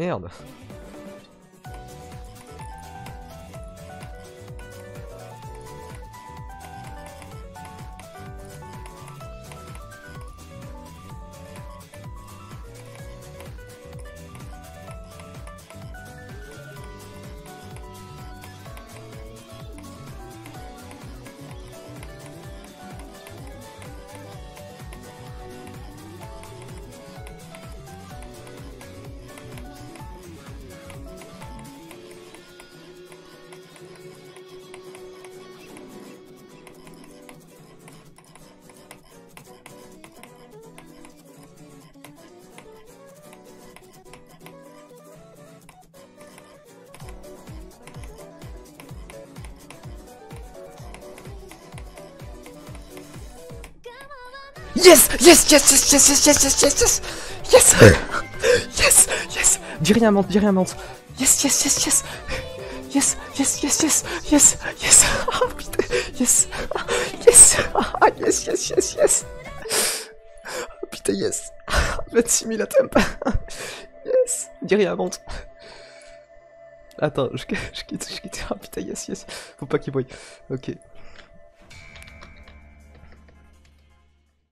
Merde. Yes, yes, yes, yes, yes, yes, yes, yes, yes, yes, yes, yes, dis rien, monte, yes, yes, yes, yes, yes, yes, yes, yes, yes, yes, ah putain, yes, yes, ah yes, yes, yes, yes, putain, yes, 26 000 à temp, yes, dis rien, monte. Attends, je quitte, ah putain, yes, yes, faut pas qu'il voie, ok.